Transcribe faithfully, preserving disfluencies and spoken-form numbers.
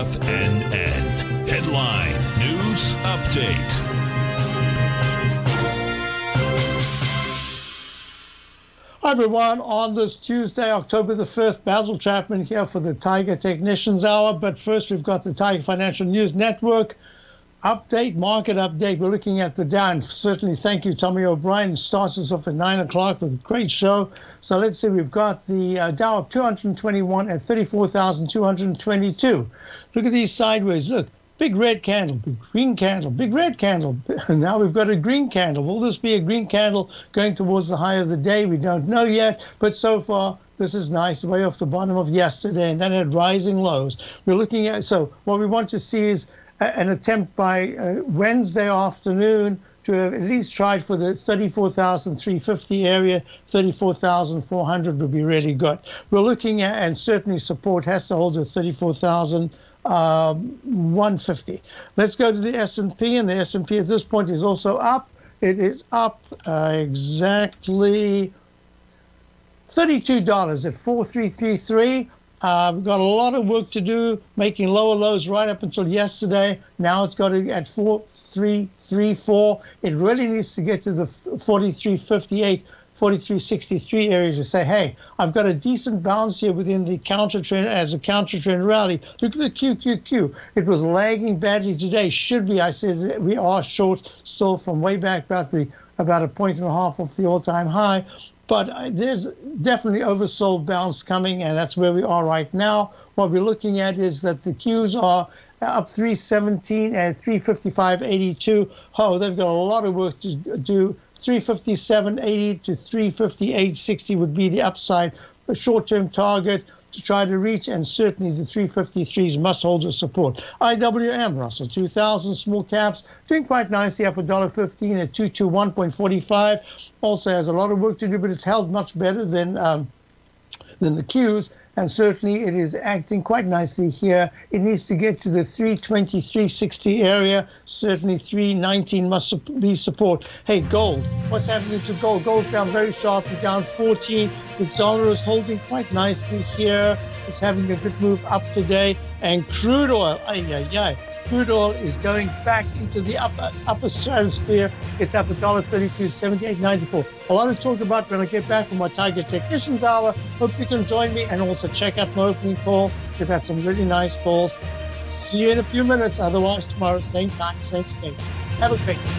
F N N. Headline News Update. Hi, everyone. On this Tuesday, October the fifth, Basil Chapman here for the Tiger Technicians Hour. But first, we've got the Tiger Financial News Network update, market update. We're looking at the Dow. And certainly, thank you, Tommy O'Brien. Starts us off at nine o'clock with a great show. So let's see, we've got the uh, Dow up two hundred twenty-one at thirty-four thousand two hundred twenty-two. Look at these sideways. Look. Big red candle, big green candle, big red candle. Now we've got a green candle. Will this be a green candle going towards the high of the day? We don't know yet, but so far this is nice, way off the bottom of yesterday, and then at rising lows. We're looking at, so what we want to see is an attempt by uh, Wednesday afternoon to have at least tried for the thirty-four thousand three hundred fifty area. Thirty-four thousand four hundred would be really good. We're looking at, and certainly support has to hold at thirty-four thousand Um, one fifty. Let's go to the S and P, and the S and P at this point is also up. It is up uh, exactly thirty-two dollars at four three three three. Uh, we've got a lot of work to do, making lower lows right up until yesterday. Now it's got it at four three three four. It really needs to get to the forty-three fifty-eight. forty-three sixty-three area to say, hey, I've got a decent bounce here within the counter trend as a counter trend rally. Look at the Q Q Q. It was lagging badly today. Should be, I said, we are short still from way back about the about a point and a half off the all-time high. But there's definitely oversold bounce coming, and that's where we are right now. What we're looking at is that the Qs are up three seventeen and three fifty-five eighty-two. Oh, they've got a lot of work to do. three fifty-seven eighty to three fifty-eight sixty would be the upside, a short-term target to try to reach, and certainly the three fifty-threes must hold as support. I W M, Russell two thousand, small caps, doing quite nicely, up a dollar fifteen at two twenty-one forty-five. Also has a lot of work to do, but it's held much better than um, than the Qs, and certainly it is acting quite nicely here. It needs to get to the three twenty-three sixty area. Certainly three nineteen must be support. Hey, gold. What's happening to gold? Gold's down very sharply, down fourteen. The dollar is holding quite nicely here. It's having a good move up today. And crude oil, ay, ay, ay. Crude oil is going back into the upper, upper stratosphere. It's up a dollar thirty-two seventy-eight ninety-four. A lot of talk about when I get back from my Tiger Technicians Hour. Hope you can join me, and also check out my opening call. We've had some really nice calls. See you in a few minutes. Otherwise, tomorrow, same time, same station. Have a great day.